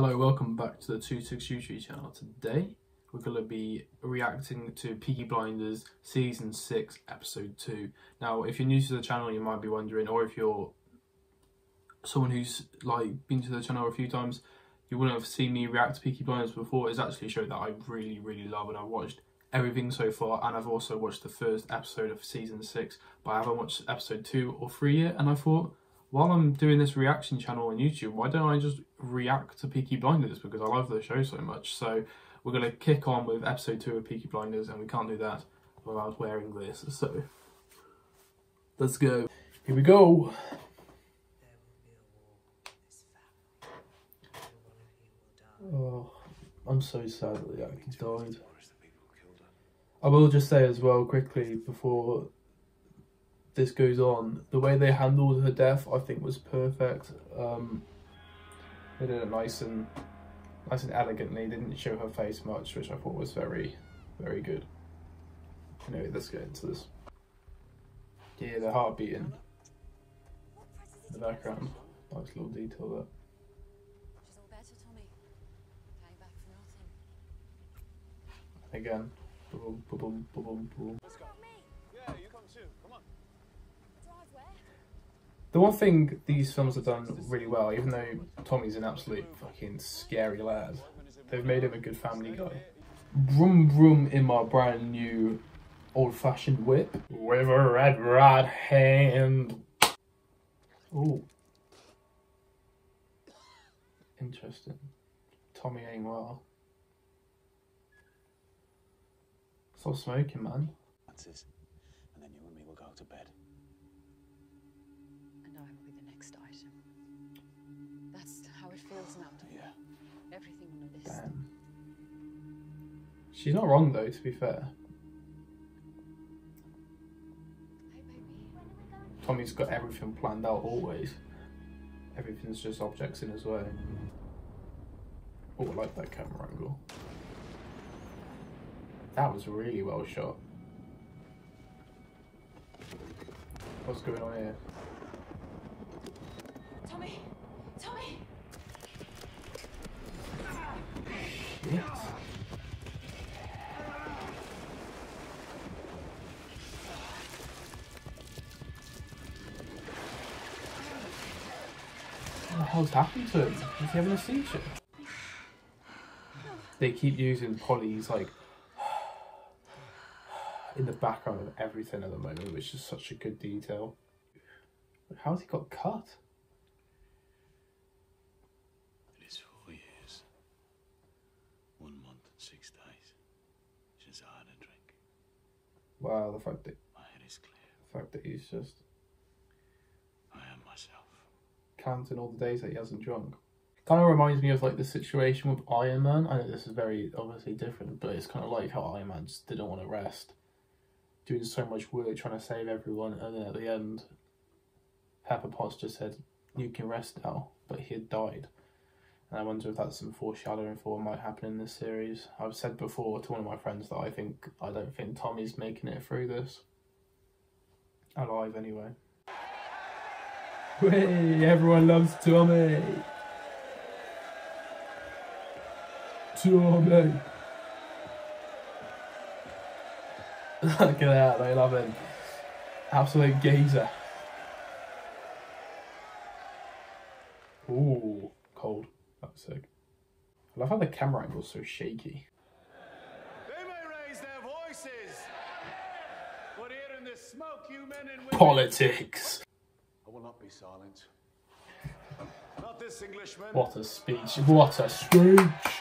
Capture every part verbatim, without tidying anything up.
Hello, welcome back to the TwoSix YouTube channel. Today we're going to be reacting to Peaky Blinders Season six Episode two. Now if you're new to the channel you might be wondering, or if you're someone who's like been to the channel a few times, you wouldn't have seen me react to Peaky Blinders before. It's actually a show that I really really love, and I've watched everything so far, and I've also watched the first episode of Season six, but I haven't watched Episode two or three yet. And I thought, while I'm doing this reaction channel on YouTube, why don't I just react to Peaky Blinders, because I love the show so much. So we're going to kick on with episode two of Peaky Blinders, and we can't do that without wearing this. So let's go. Here we go. Oh, I'm so sad that the actor died. I will just say as well quickly before this goes on, the way they handled her death I think was perfect. Um, they did it nice and nice and elegantly. They didn't show her face much, which I thought was very, very good. Anyway, let's get into this. Yeah, the heart beating in the background. Nice little detail there. She's all better, Tommy. Came back for nothing. Again, boom, boom, boom, boom. The one thing these films have done really well, even though Tommy's an absolute fucking scary lad, they've made him a good family guy. Vroom vroom in my brand new old-fashioned whip with a red right hand. Ooh. Interesting. Tommy ain't well. Stop smoking, man. That's it. And then you and me will go to bed. Damn. She's not wrong though, to be fair. Tommy's got everything planned out always. Everything's just objects in his way. Oh, I like that camera angle. That was really well shot. What's going on here? Tommy! Tommy! Shit. What the hell's happened to him? Is he having a seizure? They keep using Polly's like in the background of everything at the moment, which is such a good detail. But how's he got cut? Wow, the fact that my head is clear. The fact that he's just I am myself. Counting all the days that he hasn't drunk. Kind of reminds me of like the situation with Iron Man. I know this is very obviously different, but it's kind of like how Iron Man just didn't want to rest, doing so much work trying to save everyone, and then at the end, Pepper Potts just said, "You can rest now," but he had died. And I wonder if that's some foreshadowing for what might happen in this series. I've said before to one of my friends that I think I don't think Tommy's making it through this. Alive anyway. Whey, everyone loves Tommy. Tommy. Look at that, they love him. Absolute geezer. Ooh, cold. That's sick. I love how the camera angle's so shaky. They may raise their voices, but here in this smoke, you men and women... Politics! I will not be silent. Not this Englishman. What a speech. What a speech!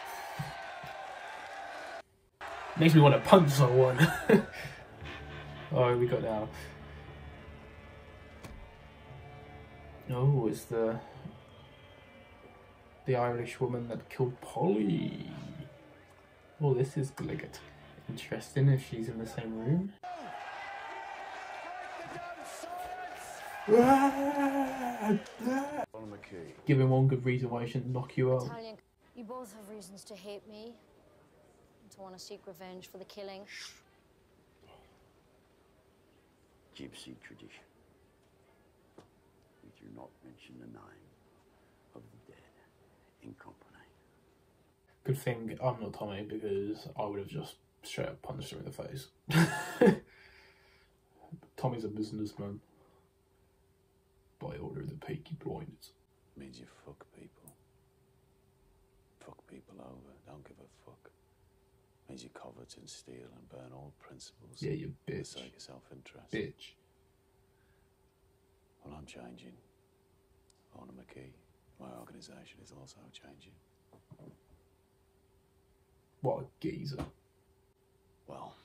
Makes me want to punch someone. Oh, we got now. Oh, it's the... the Irish woman that killed Polly. Well, this is gonna get interesting if she's in the same room. Give him one good reason why he shouldn't knock you out. You both have reasons to hate me, and to want to seek revenge for the killing. Gypsy tradition. We do not mention the name of the dead in company. Good thing I'm not Tommy, because I would have just straight up punched him in the face. Tommy's a businessman. By order of the Peaky Blinders. Means you fuck people. Fuck people over, don't give a fuck. Means you covet and steal and burn all principles. Yeah, you bitch. For the sake of self-interest. Bitch. Well, I'm changing. Honor McKee, my organisation is also changing. What a geezer. Well,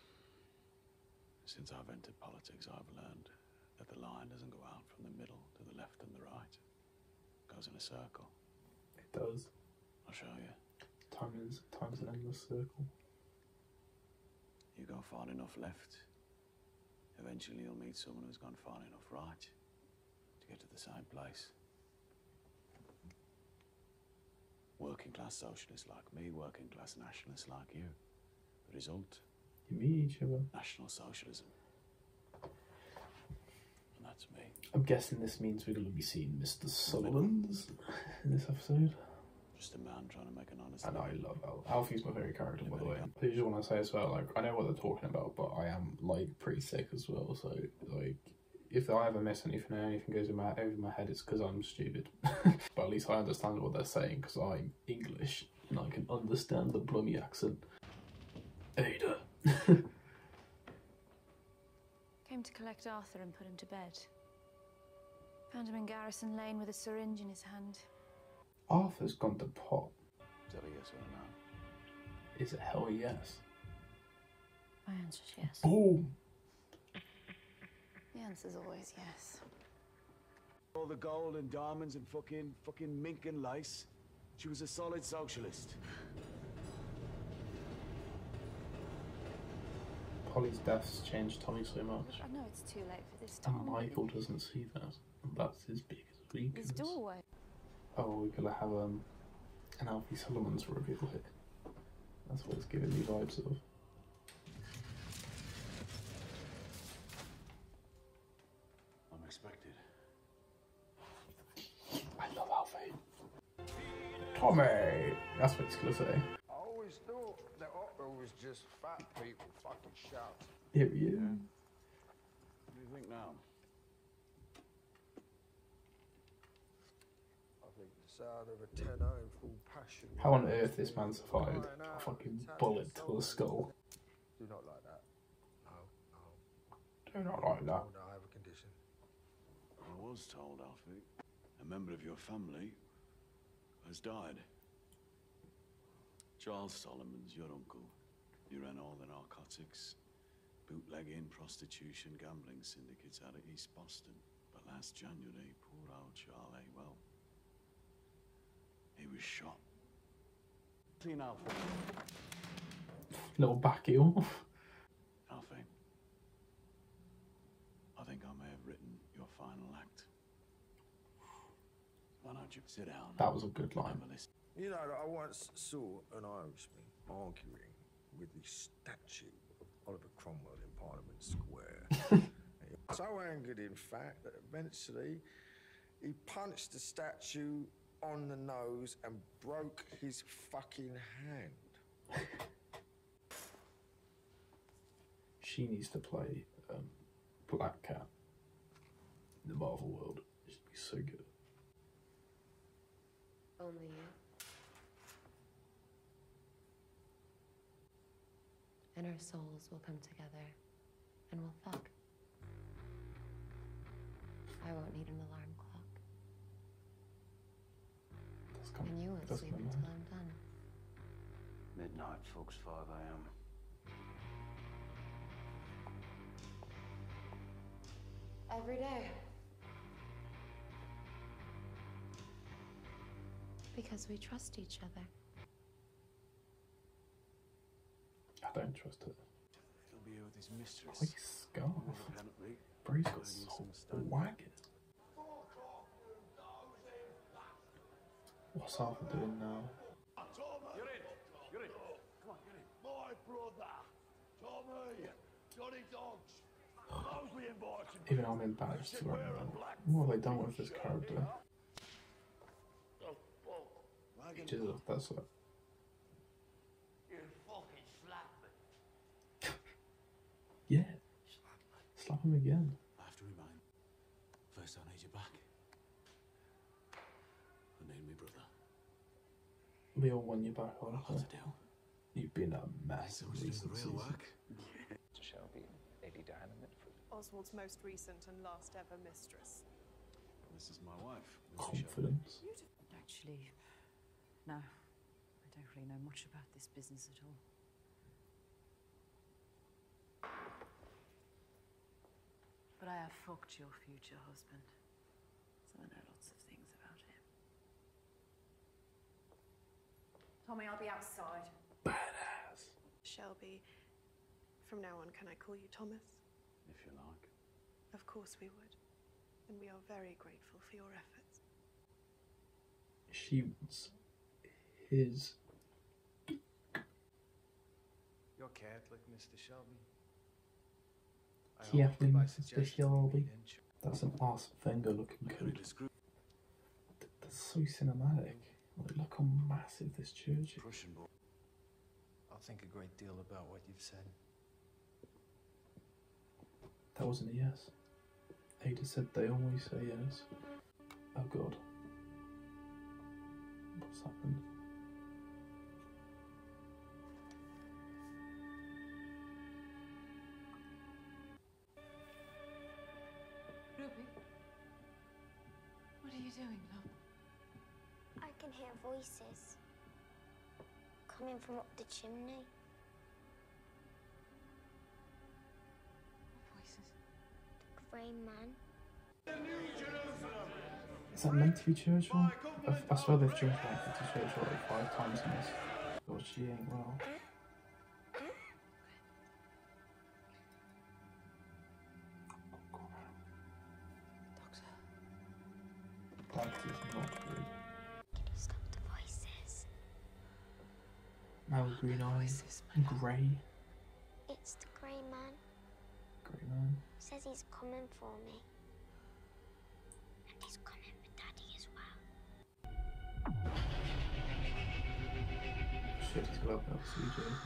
since I've entered politics, I've learned that the line doesn't go out from the middle to the left and the right. It goes in a circle. It does. I'll show you. Time is, time's an endless circle. You go far enough left, eventually you'll meet someone who's gone far enough right to get to the same place. Working class socialists like me, working class nationalists like you. The result? You mean each other? National socialism. And that's me. I'm guessing this means we're going to be seeing Mister Solomons in this episode. Just a man trying to make an honest. And I love Alfie. Alfie's my favourite character, by the way. I just want to say as well, like, I know what they're talking about, but I am, like, pretty sick as well. So, like, if I ever miss anything or anything goes over my, over my head, it's because I'm stupid. But at least I understand what they're saying, because I'm English and I can understand the blummy accent. Ada. Came to collect Arthur and put him to bed. Found him in Garrison Lane with a syringe in his hand. Arthur's gone to pot. Is that a yes or a no? Is it hell yes? My answer's yes. Boom! The answer's always yes. All the gold and diamonds and fucking, fucking mink and lace. She was a solid socialist. Polly's death's changed Tommy so much. I know it's too late for this time. And Michael doesn't see that. And that's his biggest weakness. His doorway. Oh, we're gonna have um, an Alfie Solomons review here. That's what it's giving me vibes of. Unexpected. I love Alfie. Tommy! That's what it's gonna say. I always thought that Otto was just fat people fucking shout. Here we are. What do you think now? How on earth this man survived a fucking bullet to the skull. Do not like that. No, no. Do not like that. No, I have a condition. I was told, Alfie, a member of your family has died. Charles Solomons, your uncle. You ran all the narcotics, bootlegging, prostitution, gambling syndicates out of East Boston. But last January, poor old Charlie, well, he was shot. Clean Alfie. Little back heel. Alfie, I think I may have written your final act. Why don't you sit down? That was a good line. You know, I once saw an Irishman arguing with the statue of Oliver Cromwell in Parliament Square. He was so angered, in fact, that eventually he punched the statue on the nose and broke his fucking hand. She needs to play um, Black Cat in the Marvel world. She'd be so good. Only you. And our souls will come together and we'll fuck. I won't need an alarm clock. And you won't That's sleep until I'm done. Midnight, folks, five A M Every day. Because we trust each other. I don't trust her. It'll be with his mistress. Like scarf. Bree's got so wagged. What's Arthur doing now? You're in. You're in. Come on, you're in. My brother, Tommy, Johnny Dogs, Mosley and Boys. Even I'm embarrassed right now. What have they done with this character? He just looked, that's what. Yeah. Slap him again. I have to remind. First I need you back. I need me brother. We all want you back, all right? You've been a mess. It's just the real work. Yeah. Shelby, Lady Diana Mitford. Oswald's most recent and last ever mistress. This is my wife. Confidence. Actually, no. I don't really know much about this business at all. But I have fucked your future husband, so I know lots of things about him. Tommy, I'll be outside. Badass. Shelby, from now on, can I call you Thomas? If you like. Of course we would. And we are very grateful for your efforts. She wants his... You're Catholic, Mister Shelby. Catholic, Mister Shelby. That's an awesome finger looking good. That's so cinematic. Look, look how massive this church is. Prussian boy. I'll think a great deal about what you've said. That wasn't a yes. Ada said they always say yes. Oh god. What's happened? Ruby? What are you doing, love? I can hear voices. Coming from up the chimney. Man. Is that meant to be Churchill? I, I swear they've changed that to Churchill like five times in this. God, she ain't well. Oh, God. Doctor. That is not good. Can you stop the voices? Now green eyes. Grey. It's the Grey Man. Grey Man. Says he's coming for me. And he's coming with Daddy as well. Shit, he's got that C J, isn't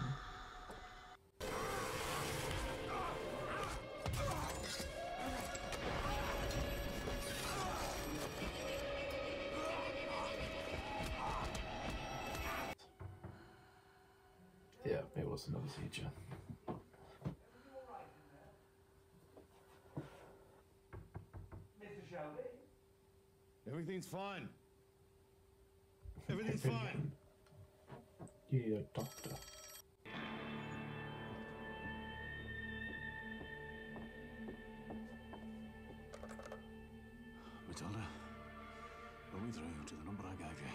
he? Yeah, it was another C J. Everything's fine. Everything's fine. You need a doctor. Matilda, roll me through to the number I gave you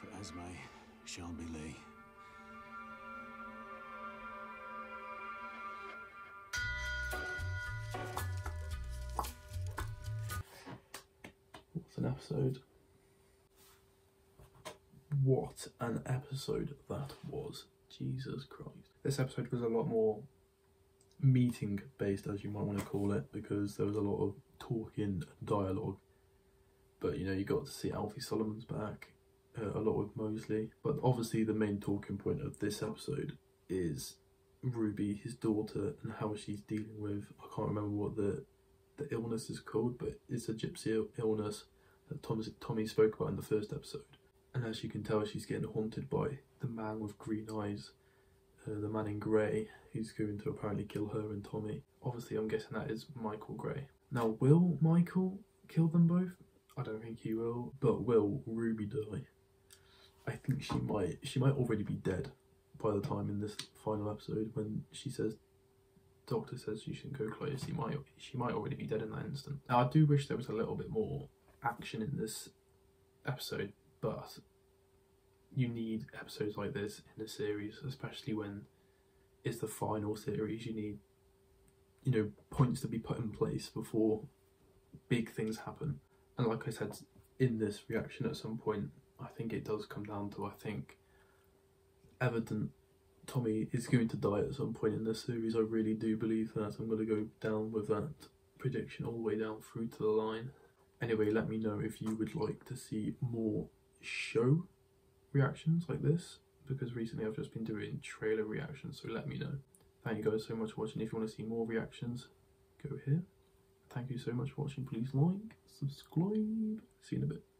for Esme Shelby Lee. Episode. What an episode that was. Jesus Christ. This episode was a lot more meeting based, as you might want to call it, because there was a lot of talking, dialogue, but you know, you got to see Alfie Solomons back, uh, a lot with Mosley, but obviously the main talking point of this episode is Ruby, his daughter, and how she's dealing with, I can't remember what the the illness is called, but it's a gypsy illness that Tom's, Tommy spoke about in the first episode. And as you can tell, she's getting haunted by the man with green eyes, uh, the man in grey, who's going to apparently kill her and Tommy. Obviously, I'm guessing that is Michael Grey. Now, will Michael kill them both? I don't think he will, but will Ruby die? I think she might. She might already be dead by the time in this final episode when she says, doctor says she shouldn't go close. She might, she might already be dead in that instant. Now, I do wish there was a little bit more action in this episode, but you need episodes like this in a series, especially when it's the final series. You need, you know, points to be put in place before big things happen. And like I said in this reaction at some point, I think it does come down to, I think, evident Tommy is going to die at some point in this series. I really do believe that. I'm going to go down with that prediction all the way down through to the line. Anyway, let me know if you would like to see more show reactions like this, because recently I've just been doing trailer reactions, so let me know. Thank you guys so much for watching. If you want to see more reactions, go here. Thank you so much for watching. Please like, subscribe. See you in a bit.